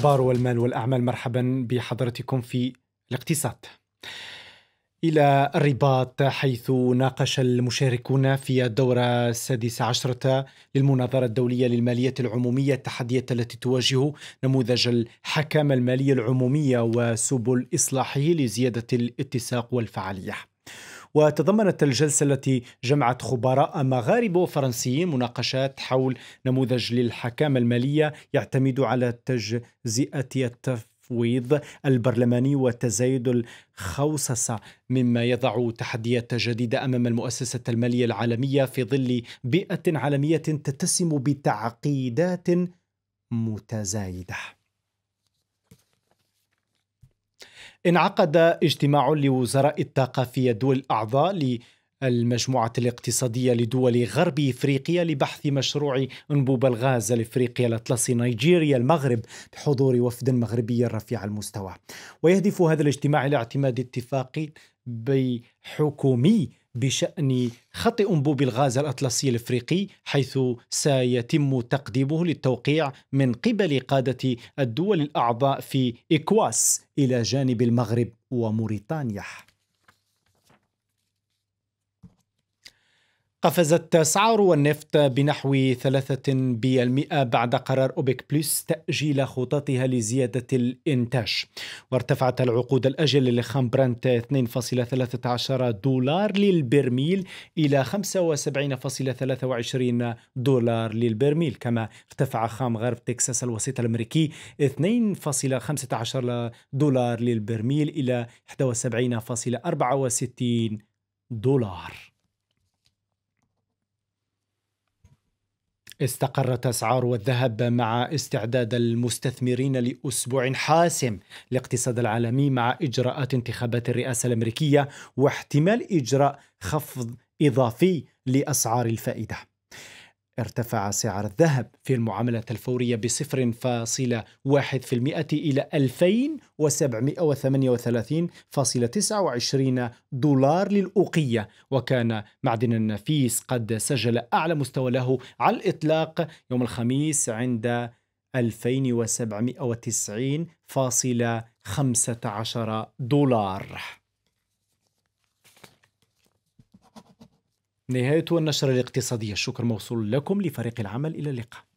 الأخبار والمال والأعمال. مرحبا بحضرتكم في الاقتصاد. إلى الرباط، حيث ناقش المشاركون في الدورة السادسة عشرة للمناظرة الدولية للمالية العمومية التحديات التي تواجه نموذج الحكامة المالية العمومية وسبل إصلاحه لزيادة الاتساق والفعالية. وتضمنت الجلسة التي جمعت خبراء مغاربة وفرنسيين مناقشات حول نموذج للحكامة المالية يعتمد على تجزئة التفويض البرلماني وتزايد الخوصصة، مما يضع تحديات جديدة أمام المؤسسة المالية العالمية في ظل بيئة عالمية تتسم بتعقيدات متزايدة. انعقد اجتماع لوزراء الطاقة في الدول الأعضاء للمجموعة الاقتصادية لدول غرب إفريقيا لبحث مشروع أنبوب الغاز لإفريقيا، الأطلسي، نيجيريا، المغرب، بحضور وفد مغربي رفيع المستوى. ويهدف هذا الاجتماع إلى اعتماد اتفاق حكومي بشأن خط أنبوب الغاز الأطلسي الإفريقي، حيث سيتم تقديمه للتوقيع من قبل قادة الدول الأعضاء في إكواس إلى جانب المغرب وموريتانيا. قفزت أسعار النفط بنحو 3% بعد قرار أوبك بلس تأجيل خططها لزيادة الإنتاج، وارتفعت العقود الأجل لخام برنت 2.13 دولار للبرميل إلى 75.23 دولار للبرميل، كما ارتفع خام غرب تكساس الوسيط الأمريكي 2.15 دولار للبرميل إلى 71.64 دولار. استقرت أسعار الذهب مع استعداد المستثمرين لأسبوع حاسم للاقتصاد العالمي مع إجراءات انتخابات الرئاسة الأمريكية واحتمال إجراء خفض إضافي لأسعار الفائدة. ارتفع سعر الذهب في المعاملة الفورية ب0.1% إلى 2738.29 دولار للأوقية، وكان معدن النفيس قد سجل أعلى مستوى له على الإطلاق يوم الخميس عند 2790.15 دولار. نهاية النشرة الاقتصادية. الشكر موصول لكم لفريق العمل. إلى اللقاء.